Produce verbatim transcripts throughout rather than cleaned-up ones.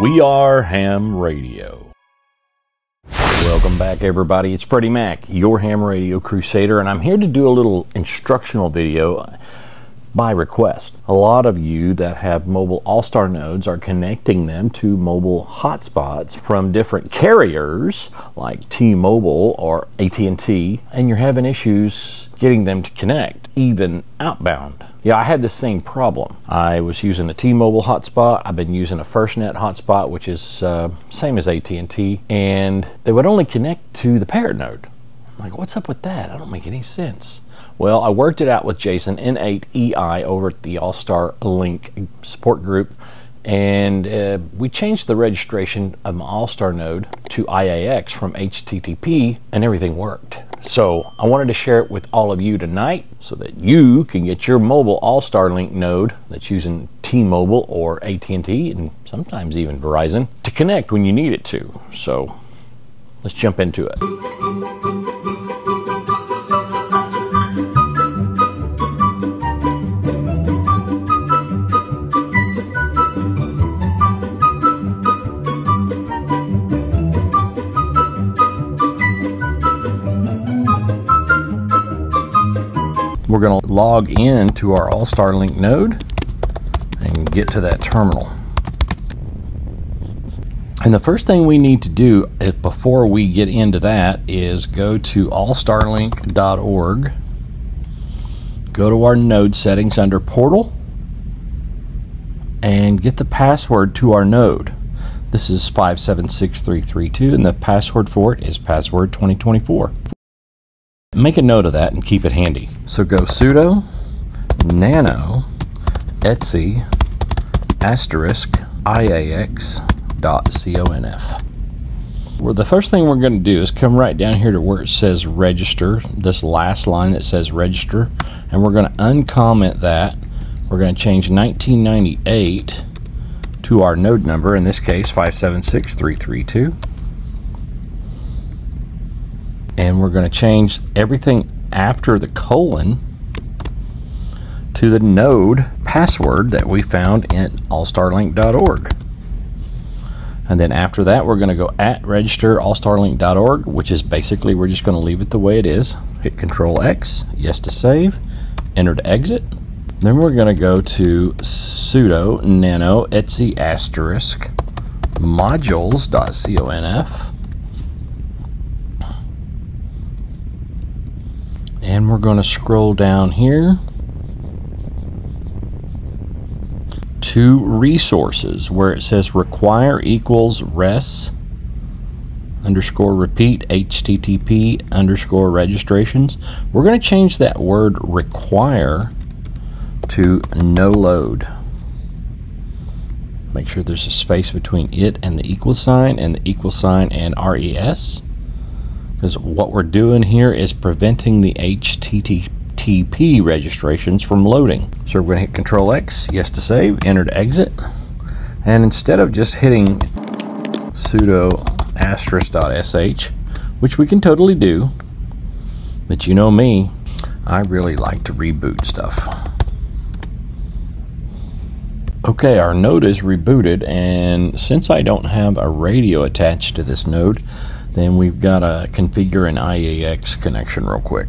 We are Ham Radio. Welcome back, everybody. It's Freddie Mac, your Ham Radio Crusader, and I'm here to do a little instructional video by request. A lot of you that have mobile All-Star nodes are connecting them to mobile hotspots from different carriers like T-Mobile or A T and T, and you're having issues getting them to connect, even outbound. Yeah, I had the same problem. I was using a T-Mobile hotspot. I've been using a FirstNet hotspot, which is uh, same as A T and T, and they would only connect to the parent node. I'm like, what's up with that? I don't make any sense. Well, I worked it out with Jason, N eight E I, over at the AllStarLink support group, and uh, we changed the registration of my AllStar node to I A X from H T T P, and everything worked. So I wanted to share it with all of you tonight so that you can get your mobile AllStarLink node that's using T-Mobile or A T and T and sometimes even Verizon to connect when you need it to. So let's jump into it. We're going to log in to our AllStarLink node and get to that terminal. And the first thing we need to do before we get into that is go to all star link dot org, go to our node settings under portal, and get the password to our node. This is five seven six three three two, and the password for it is password twenty twenty-four. Make a note of that and keep it handy. So go sudo nano etsy asterisk I A X dot conf. Well, the first thing we're going to do is come right down here to where it says register, this last line that says register, and we're going to uncomment that. We're going to change nineteen ninety-eight to our node number, in this case five seven six three three two. And we're going to change everything after the colon to the node password that we found in all star link dot org. And then after that, we're going to go at register all star link dot org, which is basically we're just going to leave it the way it is. Hit Control X, yes to save, enter to exit. Then we're going to go to sudo nano etsy asterisk modules dot conf. And we're going to scroll down here to resources where it says require equals res underscore repeat H T T P underscore registrations. We're going to change that word require to no load. Make sure there's a space between it and the equal sign and the equal sign and res. Because what we're doing here is preventing the H T T P registrations from loading. So we're going to hit Control X, yes to save, enter to exit. And instead of just hitting sudo asterisk dot s h, which we can totally do, but you know me, I really like to reboot stuff. Okay, our node is rebooted, and since I don't have a radio attached to this node, then we've got to configure an I A X connection real quick.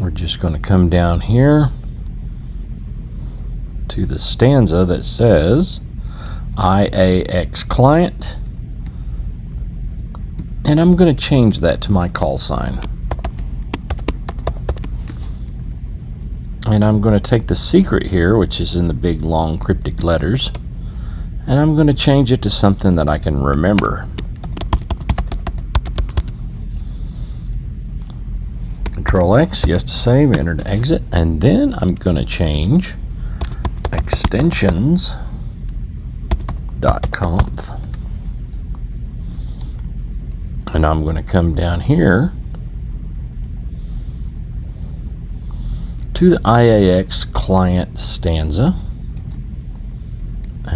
We're just going to come down here to the stanza that says I A X client. And I'm going to change that to my call sign. And I'm going to take the secret here, which is in the big, long, cryptic letters, and I'm going to change it to something that I can remember. Control X, yes to save, enter to exit, and then I'm going to change extensions dot conf. And I'm going to come down here to the I A X client stanza,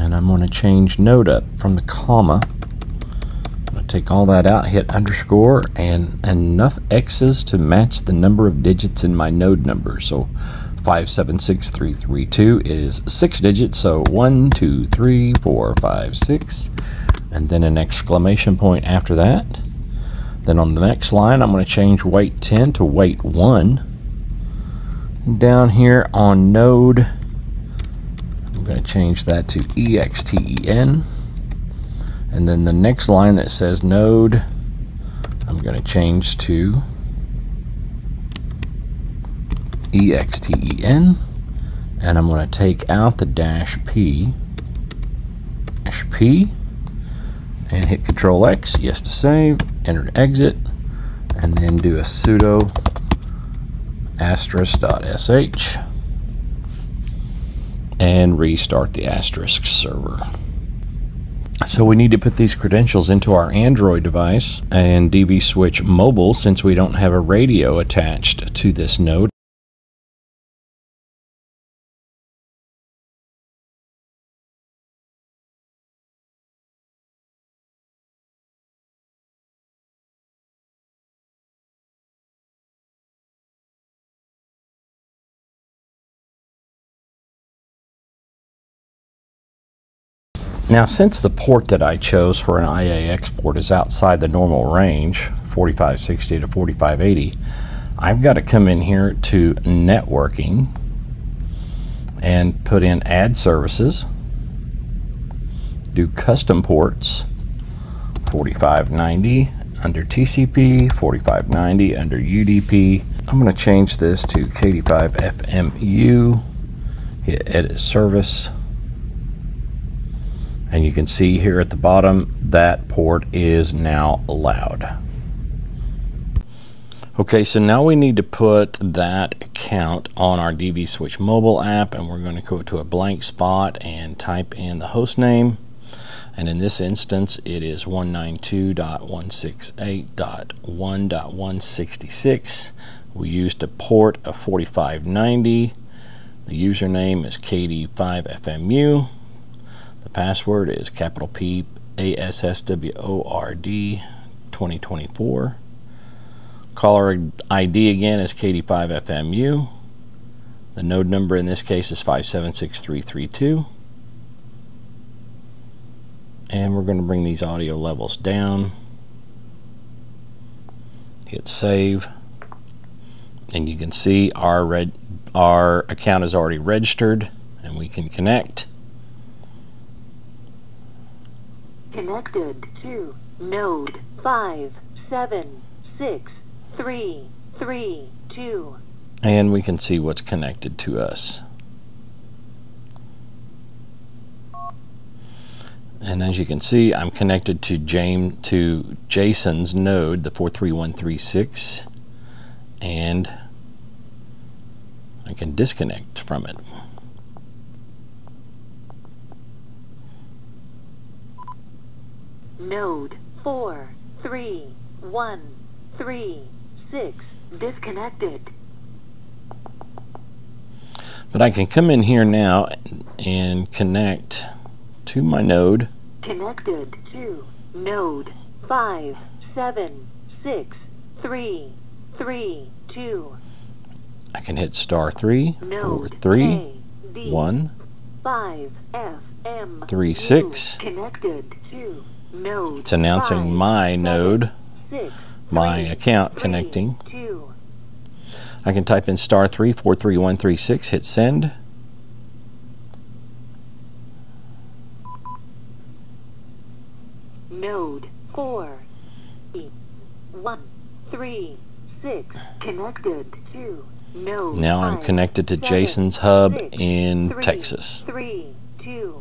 and I'm going to change node up from the comma. I'm going to take all that out, hit underscore, and enough X's to match the number of digits in my node number. So five seven six three three two is six digits, so one two three four five six, and then an exclamation point after that. Then on the next line, I'm going to change weight ten to weight one. Down here on node, I'm going to change that to E X T E N. And then the next line that says node, I'm going to change to E X T E N, and I'm going to take out the dash P, dash P, and hit Control X, yes to save, enter to exit, and then do a sudo asterisk dot S H and restart the asterisk server. So we need to put these credentials into our Android device and DVSwitch mobile, since we don't have a radio attached to this node. Now, since the port that I chose for an I A X port is outside the normal range, forty-five sixty to forty-five eighty, I've got to come in here to networking and put in add services, do custom ports, forty-five ninety under T C P, forty-five ninety under U D P. I'm going to change this to K D five F M U, hit edit service. And you can see here at the bottom that port is now allowed. Okay, so now we need to put that account on our DVSwitch mobile app, and we're going to go to a blank spot and type in the host name. And in this instance, it is one ninety-two dot one sixty-eight dot one dot one sixty-six. We used a port of forty-five ninety. The username is K D five F M U. The password is capital P A S S W O R D twenty twenty-four. Caller I D again is K D five F M U. The node number in this case is five seven six three three two. And we're going to bring these audio levels down. Hit save. And you can see our red our account is already registered, and we can connect. Connected to node five seven six three three two. And we can see what's connected to us. And as you can see, I'm connected to James to Jason's node, the four three one three six, and I can disconnect from it. Node four three one three six disconnected. But I can come in here now and connect to my node. Connected to node five seven six three three two. I can hit star three node four three A, one five F M three six. Connected to. It's announcing my node, my account connecting. I can type in star three four three one three six, hit send. Node four one three six connected to node. Now I'm connected to Jason's hub in Texas. Three two.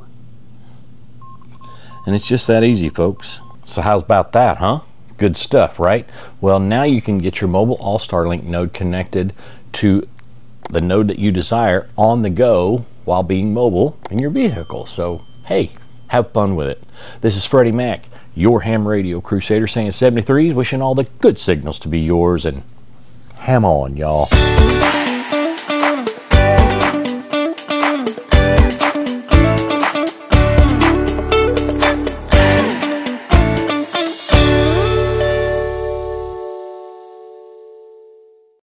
And it's just that easy, folks. So how's about that, huh? Good stuff, right? Well, now you can get your mobile AllStarLink node connected to the node that you desire on the go while being mobile in your vehicle. So, hey, have fun with it. This is Freddie Mac, your ham radio crusader, saying seventy-threes, wishing all the good signals to be yours, and ham on, y'all.